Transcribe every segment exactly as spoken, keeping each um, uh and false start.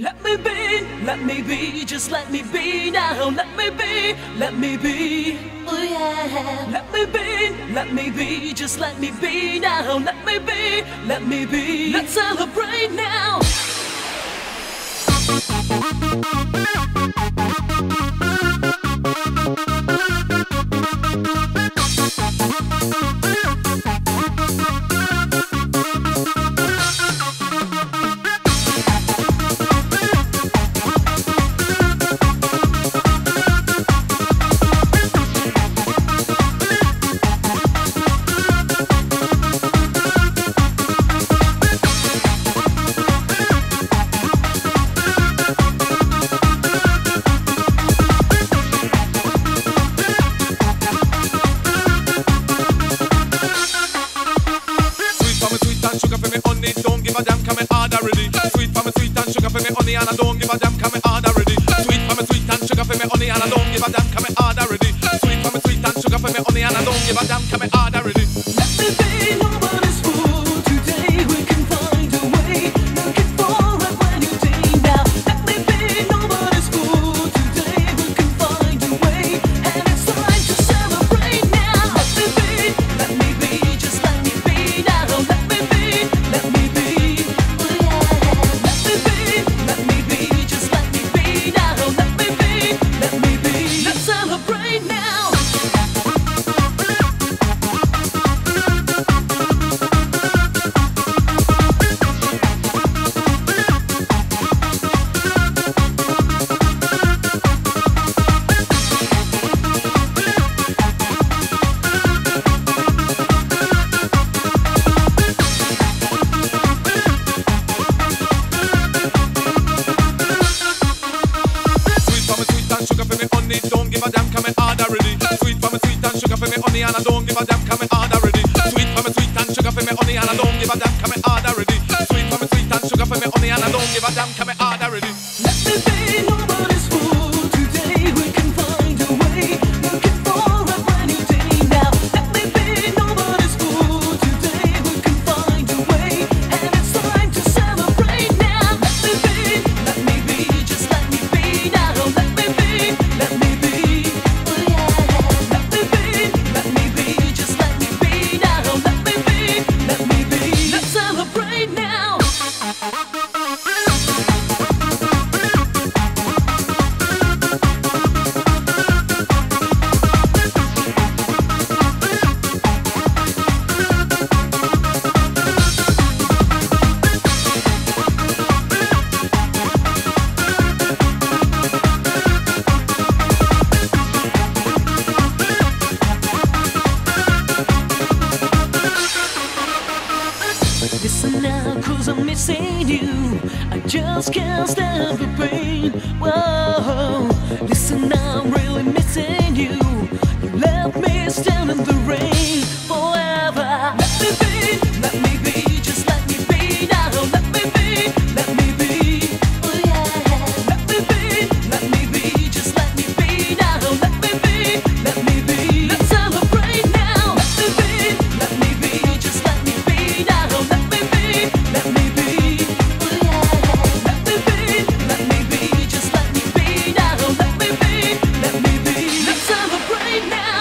Let me be, let me be, just let me be now. Let me be, let me be, oh yeah. Let me be, let me be, just let me be now. Let me be, let me be, let's celebrate now. And I don't give a damn, come and hard already. Sweet for me, sweet and sugar for me, honey, and I don't give a damn, come and hard already. Sweet for me, sweet and sugar for me, honey, and I don't give a damn, come and hard already. Let me be, nobody's fool. Today we can find a way. Looking for a brand new day now. Let me be, nobody's fool. Today we can find a way, and it's time to celebrate now. Let me be, let me be, just let me be now. Let me be, let me be, oh yeah. Let me be. And I don't give a damn, come and hard already. Sweet for me, sweet and sugar for me, honey, and I don't give a damn, come and hard already. Sweet for me, sweet and sugar for me, honey, and I don't give a damn, come and hard already. Let me be, nobody's fool. Today we can find a way. Looking for a brand new day now. Let me be, nobody's fool. Today we can find a way, and it's time to celebrate now. Let me be, let me be, just let me be now. Let me be, let me be, oh yeah. Let me be. Listen now, 'cause I'm missing you. I just can't stand the pain. Whoa. Listen now, I'm really missing you. You left me standing in the rain forever. Let me be, let me be, just let me be now. Let me be, let me be, oh yeah. Let me be, let me be, just let me be now. Let me be, let me be, let's celebrate now. Let me be, let me be, just let me be now. Let Let me be, oh yeah. Let me be, let me be, just let me be now. Let me be, let me be, let's celebrate now.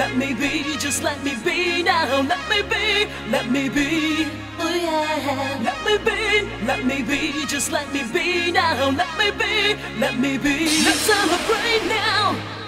Let me be, just let me be now. Let me be, let me be. Oh yeah. Let me be, let me be, just let me be now. Let me be, let me be. Let's celebrate now.